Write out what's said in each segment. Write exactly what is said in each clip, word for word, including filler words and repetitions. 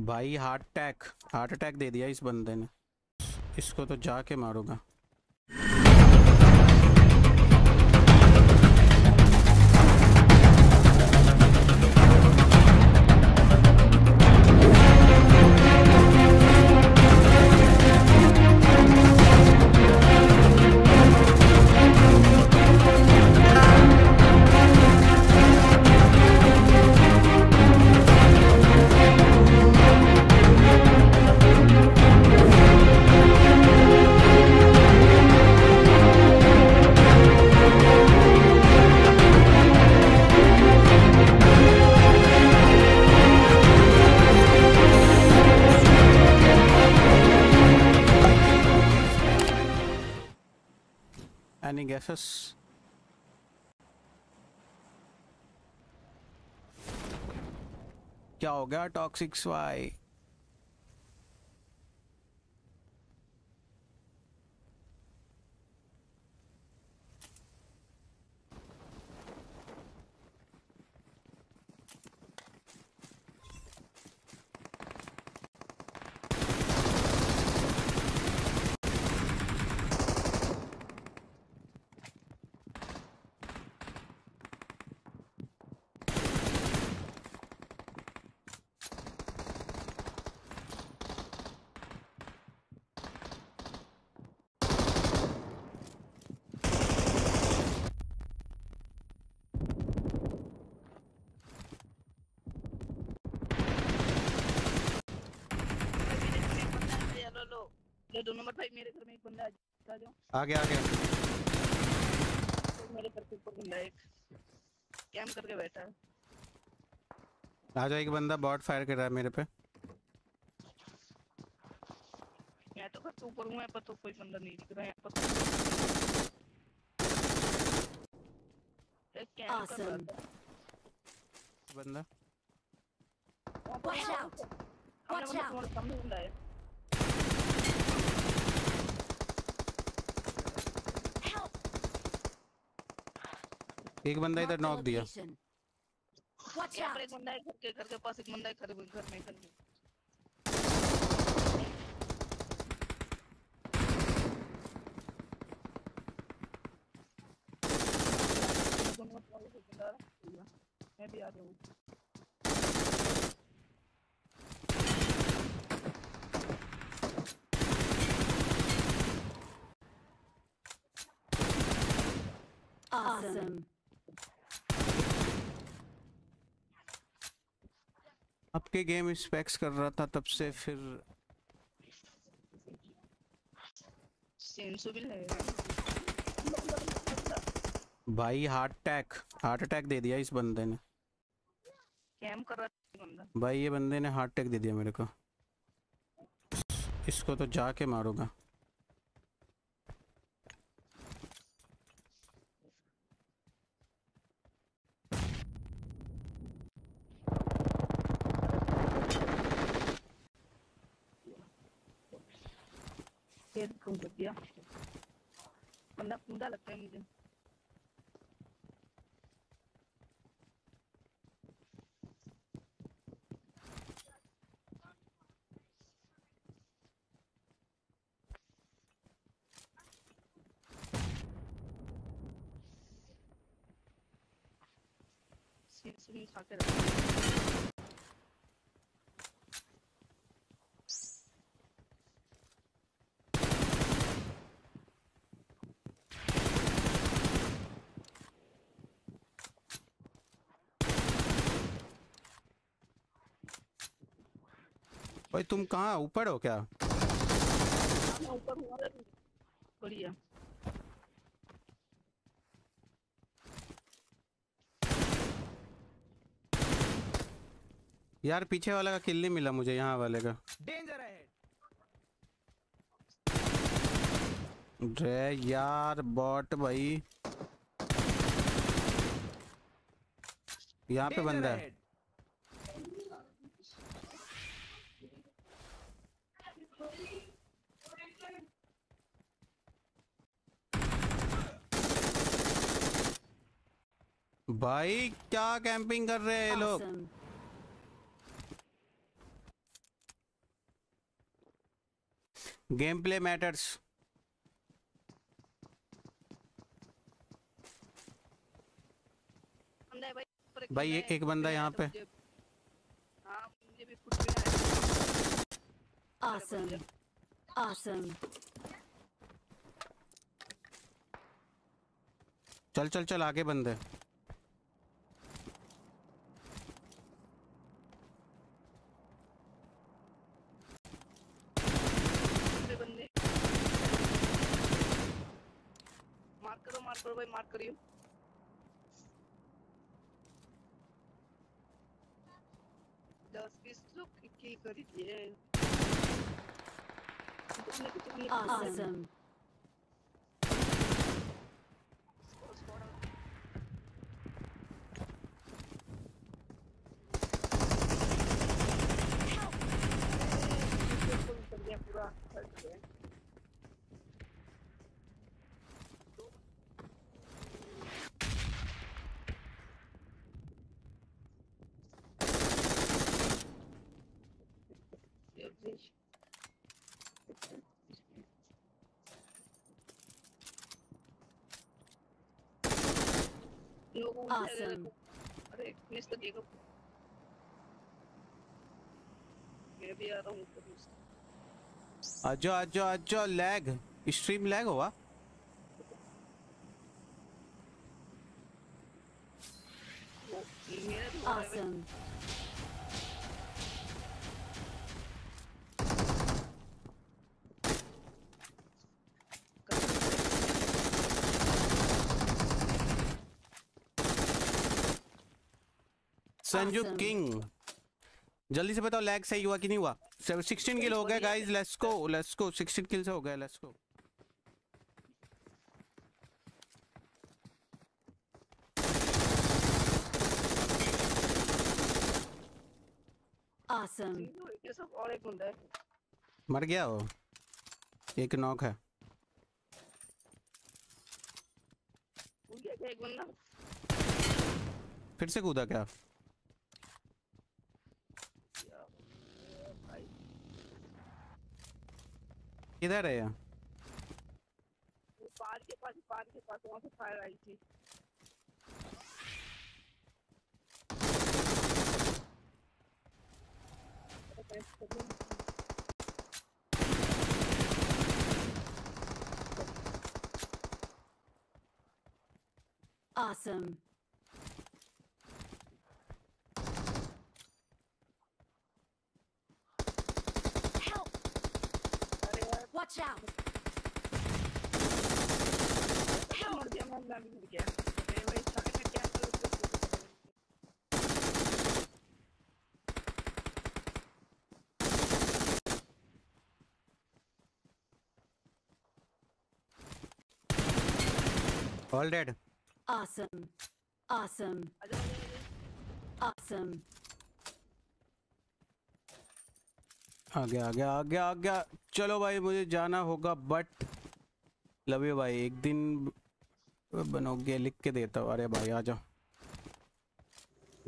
भाई heart attack heart attack दे दिया इस बंदे ने, इसको तो जाके मारूंगा। Any guesses? क्या होगा टॉक्सिक्स वाई? दो नंबर भाई मेरे घर में एक बंदा आ जाओ। आ गया आ गया मेरे घर के ऊपर बंदा एक कैंप करके बैठा है। आ जाओ, एक बंदा बॉट फायर कर रहा है मेरे पे। मैं तो घर के ऊपर हूं, यहां पर तो कोई बंदा नहीं दिख रहा है। यहां पर एक कैंप कर रहा है बंदा। वॉच आउट वॉच आउट सामने बंदा है। एक बंदा इधर नॉक दिया। एक बंदा घर के घर के पास, एक बंदा घर घर में घर में मैं भी आ रहा हूँ। Awesome. आपके गेम स्पेक्स कर रहा था तब से, फिर भाई हार्ट अटैक हार्ट अटैक दे दिया इस बंदे ने। कैम कर रहा था बंदा। भाई ये बंदे ने हार्ट अटैक दे दिया मेरे को, इसको तो जाके मारूंगा। बंदा कूदा लगता है मुझे। भाई तुम कहाँ ऊपर हो क्या? मैं ऊपर हूँ। बढ़िया। यार पीछे वाले का किल नहीं मिला मुझे, यहाँ वाले का। डेंजर है। ड्रे यार बॉट भाई। यहाँ पे बंदा है। भाई क्या कैंपिंग कर रहे हैं ये लोग। Game play matters. भाई एक एक बंदा यहाँ पे। awesome. awesome. चल चल चल आगे बंदे। बंदे मार करो मार करो भाई मार करियो। दस बीस लोग किल कर दिए। awesome. पूरा awesome. अरे तो देखो मैं भी आ रहा हूँ। आजो आजो आजो लैग स्ट्रीम लैग हुआ। awesome. संजू किंग जल्दी से बताओ लैग सही हुआ कि नहीं हुआ। सोलह किल हो गए guys. Let's go let's go सोलह किल से हो गए। Let's go awesome. मर गया हो। एक नॉक है। फिर से कूदा क्या? किधर है? पार के पास पार के पास वहां से फायर आई थी। awesome. watch out help mujhe manda mil gaya mere bhai sakte kya kar all dead awesome awesome awesome आ गया आ गया आ गया आ गया। चलो भाई मुझे जाना होगा बट लवे भाई एक दिन बनोगे लिख के देता हूँ। अरे भाई आ जाओ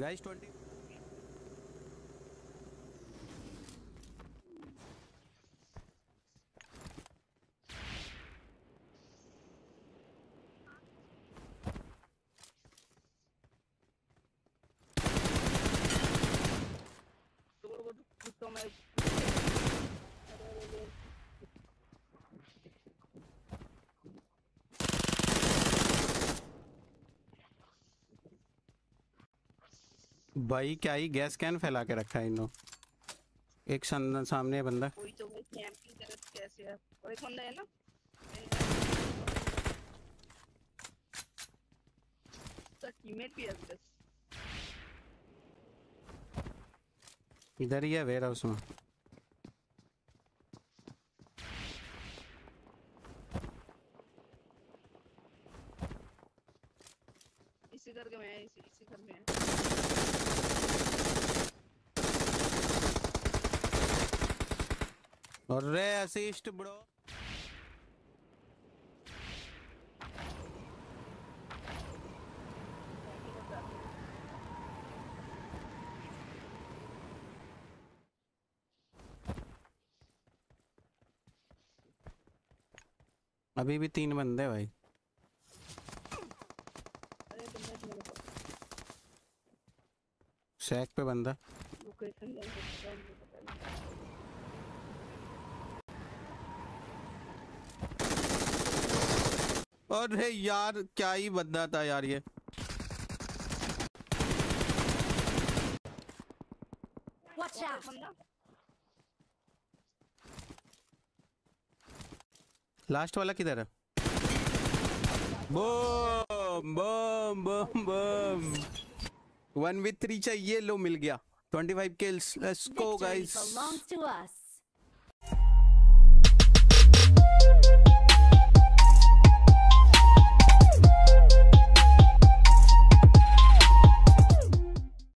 गाइस। ट्वेंटी भाई क्या ही गैस कैन फैला के रखा है इन्हों। एक सामने बंदा कोई तो भाई कैंपिंग कर कैसे है। और एक बंदा है ना तो टीममेट भी है। इधर ही है वेयर हाउस में। इसी घर में है इसी इसी घर में है। और रे असिस्ट ब्रो। अभी भी तीन बंदे भाई। सैक पे बंदा और है यार, क्या ही बंदा था यार ये। Watch out! लास्ट वाला किधर है? Bomb bomb bomb bomb one with three चाहिए। लो मिल गया पच्चीस किल्स। Let's go guys.